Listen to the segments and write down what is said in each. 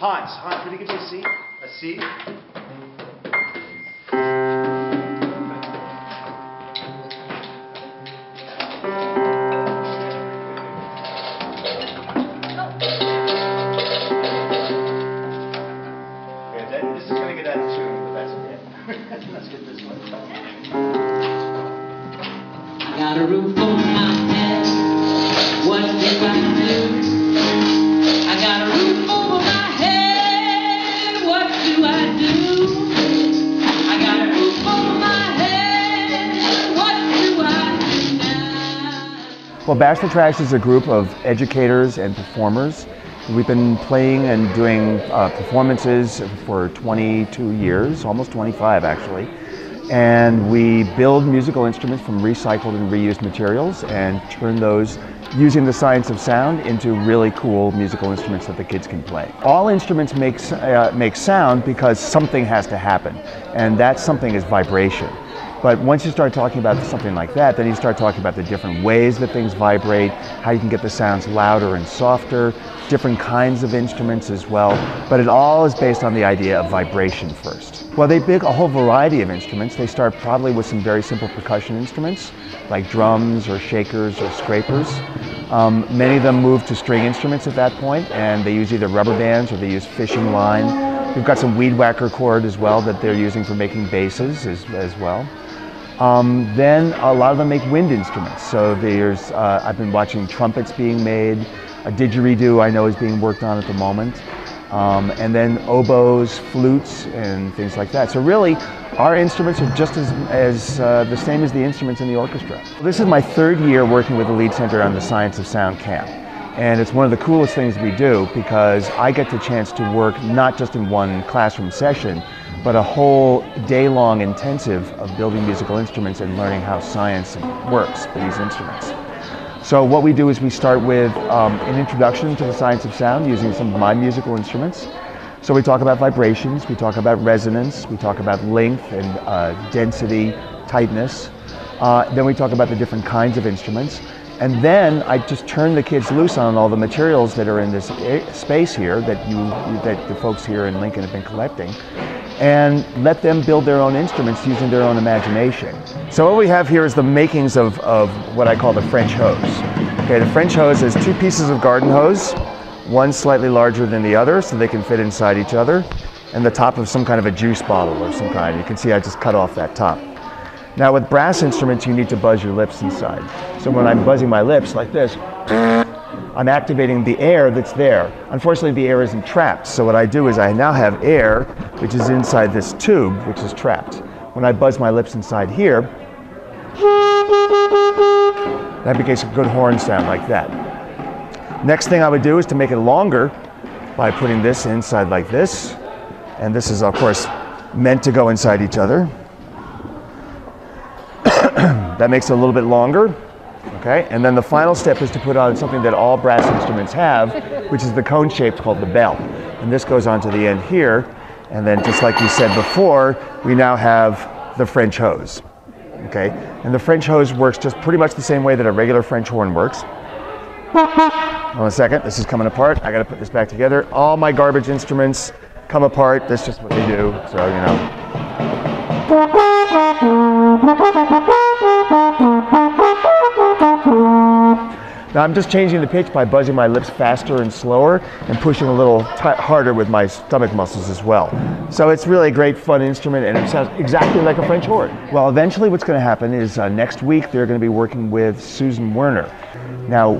Hans, would you give me a C? A C? Well, Bash the Trash is a group of educators and performers. We've been playing and doing performances for 22 years, almost 25 actually. And we build musical instruments from recycled and reused materials and turn those, using the science of sound, into really cool musical instruments that the kids can play. All instruments make sound because something has to happen, and that something is vibration. But once you start talking about something like that, then you start talking about the different ways that things vibrate, how you can get the sounds louder and softer, different kinds of instruments as well. But it all is based on the idea of vibration first. Well, they pick a whole variety of instruments. They start probably with some very simple percussion instruments, like drums or shakers or scrapers. Many of them move to string instruments at that point, and they use either rubber bands or they use fishing line. We've got some weed whacker cord as well that they're using for making basses as well. Then a lot of them make wind instruments. So there's, I've been watching trumpets being made, a didgeridoo I know is being worked on at the moment, and then oboes, flutes, and things like that. So really, our instruments are just as the same as the instruments in the orchestra. This is my third year working with the Lead Center on the Science of Sound Camp. And it's one of the coolest things we do because I get the chance to work not just in one classroom session, but a whole day-long intensive of building musical instruments and learning how science works for these instruments. So what we do is we start with an introduction to the science of sound using some of my musical instruments. So we talk about vibrations, we talk about resonance, we talk about length and density, tightness. Then we talk about the different kinds of instruments. And then I just turn the kids loose on all the materials that are in this space here that the folks here in Lincoln have been collecting, and let them build their own instruments using their own imagination. So what we have here is the makings of what I call the French hose. Okay, the French hose is two pieces of garden hose, one slightly larger than the other so they can fit inside each other, and the top of some kind of a juice bottle or some kind. You can see I just cut off that top. Now with brass instruments, you need to buzz your lips inside. So when I'm buzzing my lips like this, I'm activating the air that's there. Unfortunately, the air isn't trapped. So what I do is I now have air, which is inside this tube, which is trapped. When I buzz my lips inside here, that makes a good horn sound like that. Next thing I would do is to make it longer by putting this inside like this. And this is, of course, meant to go inside each other. That makes it a little bit longer, okay? And then the final step is to put on something that all brass instruments have, which is the cone shape called the bell. And this goes on to the end here. And then just like we said before, we now have the French hose, okay? And the French hose works just pretty much the same way that a regular French horn works. Hold on a second, this is coming apart. I gotta put this back together. All my garbage instruments come apart. That's just what they do, so you know. Now I'm just changing the pitch by buzzing my lips faster and slower and pushing a little harder with my stomach muscles as well. So it's really a great fun instrument and it sounds exactly like a French horn. Well, eventually what's going to happen is next week they're going to be working with Susan Werner. Now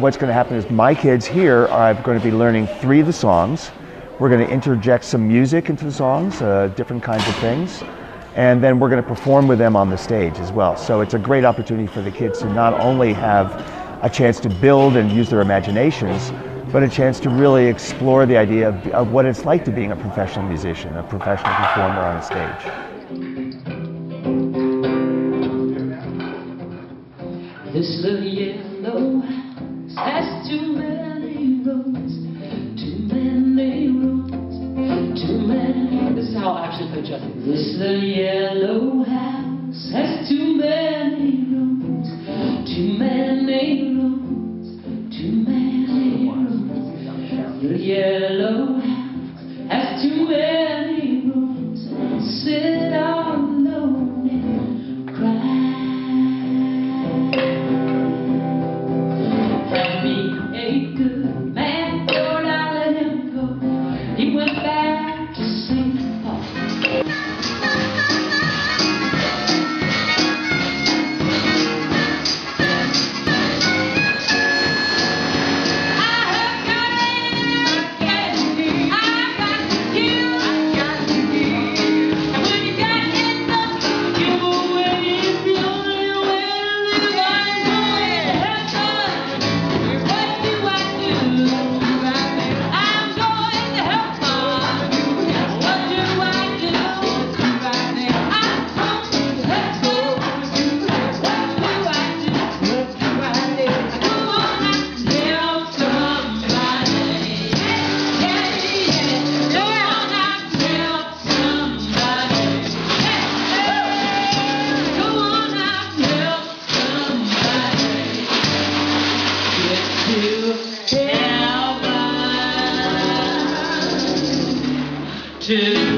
what's going to happen is my kids here are going to be learning three of the songs. We're going to interject some music into the songs, different kinds of things. And then we're going to perform with them on the stage as well. So it's a great opportunity for the kids to not only have a chance to build and use their imaginations, but a chance to really explore the idea of what it's like to being a professional musician, a professional performer on a stage. This love yellow has too many roads, too many roads, too many. This is how I should put it. This little yellow house has too many rooms, too many rooms, too many rooms. Little yellow house. to